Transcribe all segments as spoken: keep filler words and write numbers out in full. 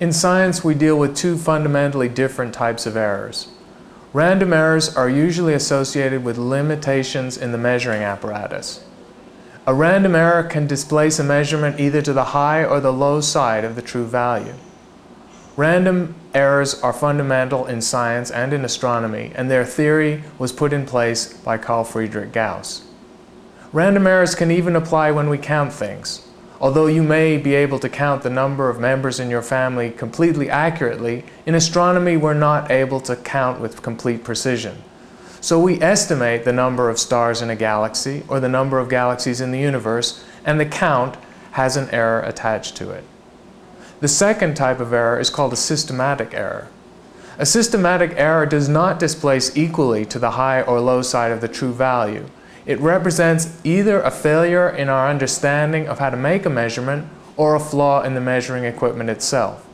In science, we deal with two fundamentally different types of errors. Random errors are usually associated with limitations in the measuring apparatus. A random error can displace a measurement either to the high or the low side of the true value. Random errors are fundamental in science and in astronomy, and their theory was put in place by Carl Friedrich Gauss. Random errors can even apply when we count things. Although you may be able to count the number of members in your family completely accurately, in astronomy we're not able to count with complete precision. So we estimate the number of stars in a galaxy, or the number of galaxies in the universe, and the count has an error attached to it. The second type of error is called a systematic error. A systematic error does not displace equally to the high or low side of the true value. It represents either a failure in our understanding of how to make a measurement, or a flaw in the measuring equipment itself.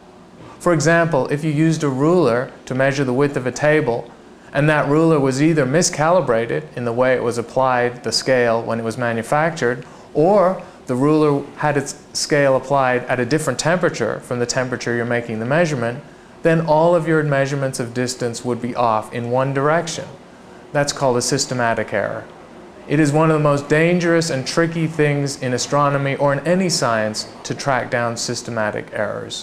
For example, if you used a ruler to measure the width of a table, and that ruler was either miscalibrated in the way it was applied the scale when it was manufactured, or the ruler had its scale applied at a different temperature from the temperature you're making the measurement, then all of your measurements of distance would be off in one direction. That's called a systematic error. It is one of the most dangerous and tricky things in astronomy or in any science to track down systematic errors.